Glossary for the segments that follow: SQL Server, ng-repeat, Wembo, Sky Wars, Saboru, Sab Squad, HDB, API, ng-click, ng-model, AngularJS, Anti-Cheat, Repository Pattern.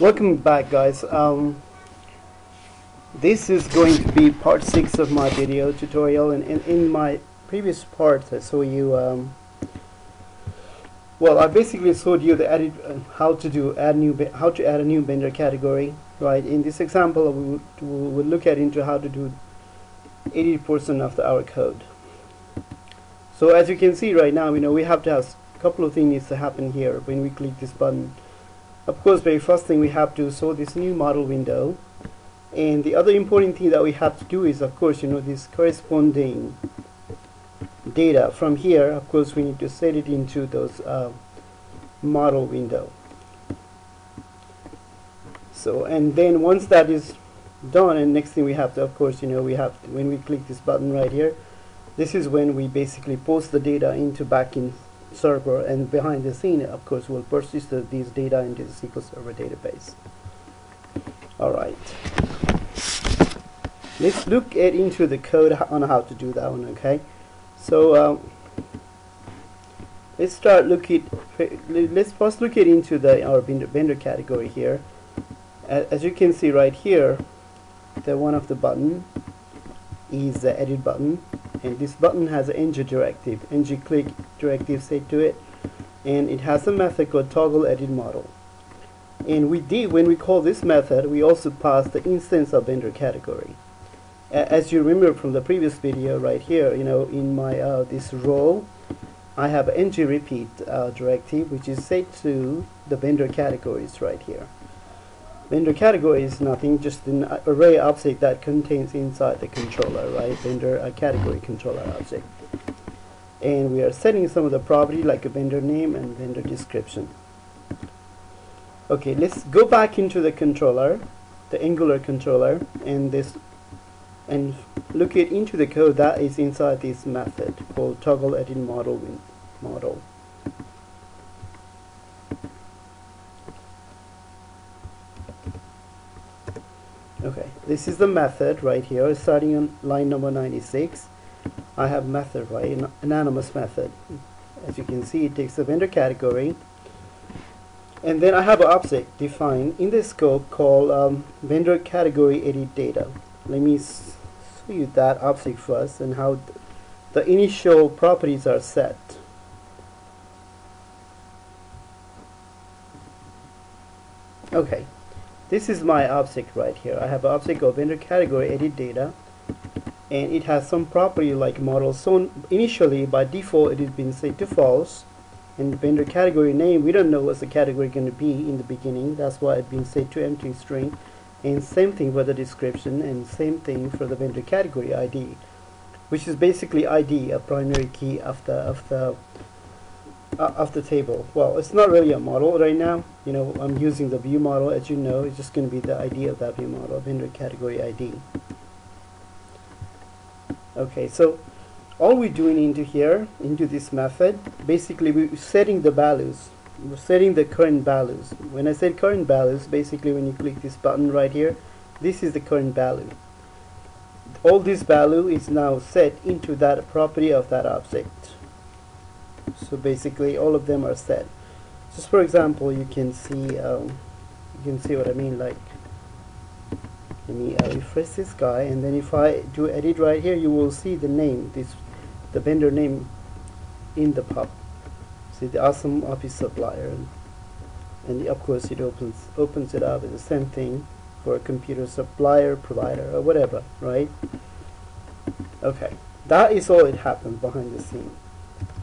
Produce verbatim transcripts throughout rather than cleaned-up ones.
Welcome back, guys. Um, this is going to be part six of my video tutorial, and in, in my previous part I saw you um, well I basically showed you the edit uh, how to do add new how to add a new vendor category, right? In this example we would, we would look at into how to do eighty percent of the, our code. So as you can see right now, you know, we have to have a couple of things to happen here when we click this button. Of course, very first thing we have to show this new model window, and the other important thing that we have to do is, of course, you know, this corresponding data from here. Of course, we need to set it into those uh, model window. So, and then once that is done, and next thing we have to, of course, you know, we have to, when we click this button right here, this is when we basically post the data into backend server, and behind the scene, of course, will persist the, these data into the S Q L Server database. All right, let's look at into the code on how to do that one. Okay, so um, let's start looking. Let's first look at into the our vendor, vendor category here. As you can see right here, the one of the button is the edit button, and this button has an ng directive, ng-click directive set to it, and it has a method called toggle edit model. And we did when we call this method, we also pass the instance of vendor category. A as you remember from the previous video, right here, you know, in my uh, this role, I have ng-repeat uh, directive, which is set to the vendor categories right here. Vendor category is nothing, just an array object that contains inside the controller, right? Vendor uh, category controller object. And we are setting some of the property like a vendor name and vendor description. Okay, let's go back into the controller, the Angular controller, and this, and look it into the code that is inside this method called toggle edit model model. Okay, this is the method right here, starting on line number ninety-six. I have method, right, an anonymous method. As you can see, it takes a vendor category, and then I have an object defined in the scope called um, vendor category edit data. Let me show you that object first and how th the initial properties are set. Okay, this is my object right here. I have an object called vendor category edit data, and it has some property like model. So initially, by default, it has been set to false, and the vendor category name, we don't know what's the category going to be in the beginning. That's why it's been set to empty string, and same thing for the description, and same thing for the vendor category I D, which is basically I D, a primary key of the of the Uh, of the table. Well, it's not really a model right now. You know, I'm using the view model, as you know. It's just going to be the I D of that view model, vendor category I D. Okay, so all we're doing into here, into this method, basically we're setting the values. We're setting the current values. When I said current values, basically when you click this button right here, this is the current value. All this value is now set into that property of that object. So basically all of them are set. Just for example, you can see um, you can see what I mean. Like, let me uh, refresh this guy, and then if I do edit right here, you will see the name, this the vendor name in the pop. See the awesome office supplier, and of course it opens opens it up. It's the same thing for a computer supplier, provider, or whatever, right? Okay, that is all it happens behind the scene.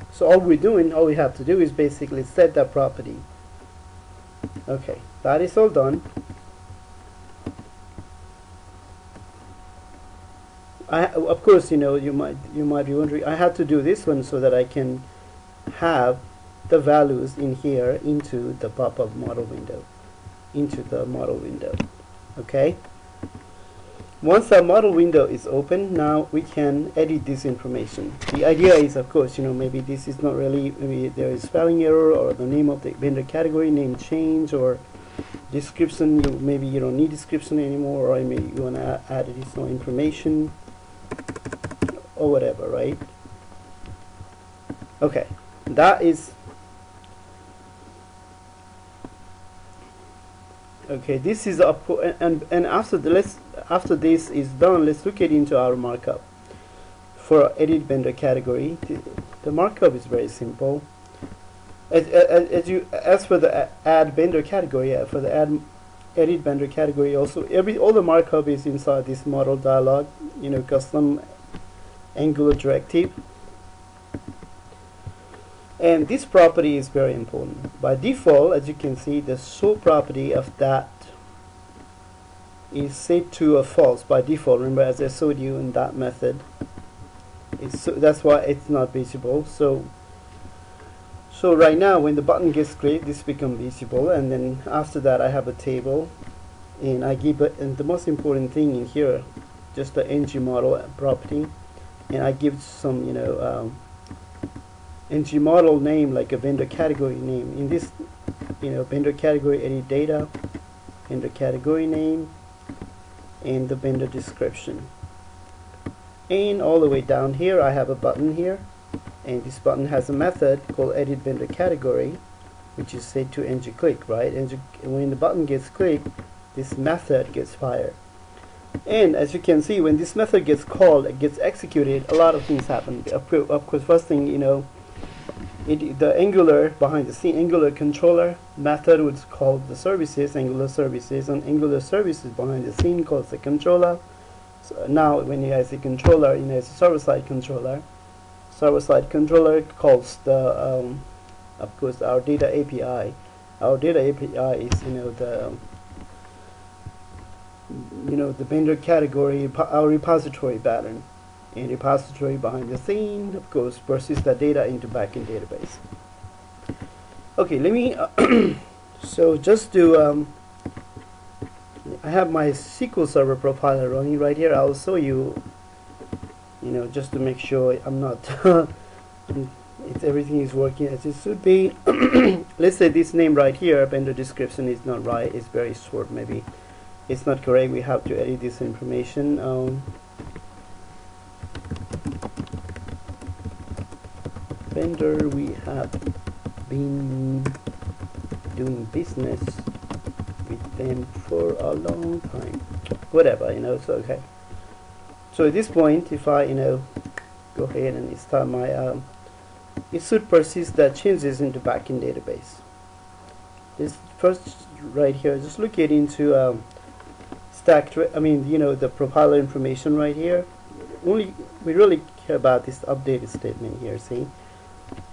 So all we're doing, all we have to do is basically set that property. Okay, that is all done. I, of course, you know, you might you might be wondering, I have to do this one so that I can have the values in here into the pop-up model window, into the model window. Okay. Once our model window is open, now we can edit this information. The idea is, of course, you know, maybe this is not really, maybe there is spelling error, or the name of the vendor category name change, or description, you, maybe you don't need description anymore, or maybe you want to add additional information, or whatever, right? Okay, that is Okay, this is up, and and after the, let's after this is done, let's look it into our markup for edit vendor category. The, the markup is very simple. As, as, as you as for the add vendor category, for the add edit vendor category, also every all the markup is inside this model dialog. You know, custom Angular directive. And this property is very important. By default, as you can see, the show property of that is set to a false by default. Remember, as I showed you in that method, it's so, that's why it's not visible. So, so right now, when the button gets clicked, this becomes visible, and then after that, I have a table, and I give it. And the most important thing in here, just the ng model property, and I give some, you know. Um, N G model name like a vendor category name. In this, you know, vendor category edit data, vendor category name, and the vendor description. And all the way down here, I have a button here, and this button has a method called edit vendor category, which is set to ng-click, right? And when the button gets clicked, this method gets fired. And as you can see, when this method gets called, it gets executed. A lot of things happen. Of course, first thing, you know. It, the Angular behind the scene Angular controller method was called the services, Angular services, and Angular services behind the scene calls the controller. So now when you have a controller, you know, it's a server-side controller. Server-side controller calls the um, of course our data A P I. Our data A P I is, you know, the you know the vendor category, our repository pattern. And repository behind the scene, of course, persists the data into backend database. Okay, let me. Uh, so just to, um, I have my S Q L Server profiler running right here. I'll show you. You know, just to make sure I'm not. It's everything is working as it should be. Let's say this name right here, vendor description is not right. It's very short. Maybe it's not correct. We have to edit this information. Um, Vendor, we have been doing business with them for a long time. Whatever, you know, it's okay. So at this point, if I, you know, go ahead and start my, um, it should persist that changes into backend database. This first right here, just look it into um, stack. I mean, you know, the profiler information right here. Only we really care about this updated statement here. See.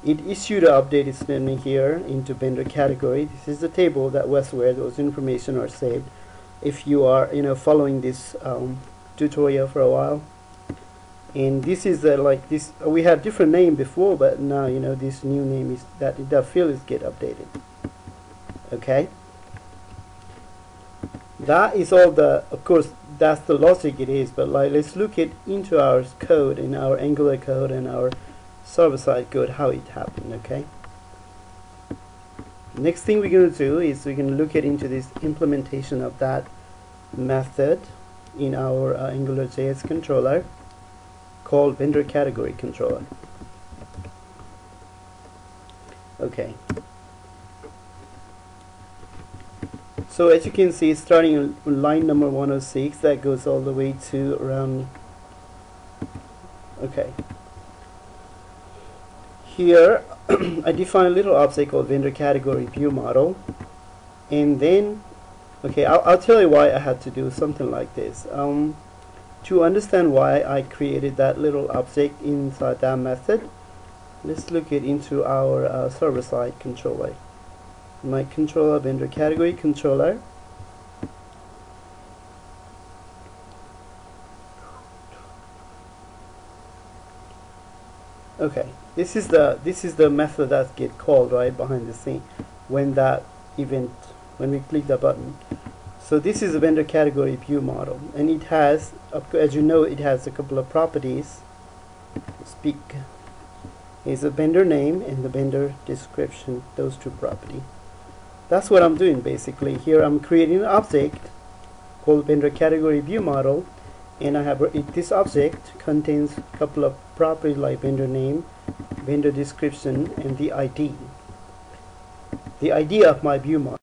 It issued an updated statement here into vendor category. This is the table that was where those information are saved. If you are, you know, following this um, tutorial for a while, and this is uh, like this. We had different name before, but now you know this new name is that that field is get updated. Okay. That is all the. Of course, that's the logic it is. But like, let's look it into our code, in our Angular code, and our server-side code, how it happened. Okay, next thing we're going to do is we're going to look at into this implementation of that method in our uh, AngularJS controller called vendor category controller. Okay, so as you can see, starting on line number one oh six, that goes all the way to around, okay, here I define a little object called vendor category view model, and then okay, I'll, I'll tell you why I had to do something like this. Um, to understand why I created that little object inside that method, let's look it into our uh, server-side controller. My controller, vendor category controller. Okay, this is the this is the method that get called right behind the scene when that event when we click the button. So this is a vendor category view model, and it has, as you know, it has a couple of properties. Speak is a vendor name and the vendor description. Those two property. That's what I'm doing basically. Here I'm creating an object called vendor category view model. And I have it, this object contains a couple of properties like vendor name, vendor description, and the I D. The I D of my view model.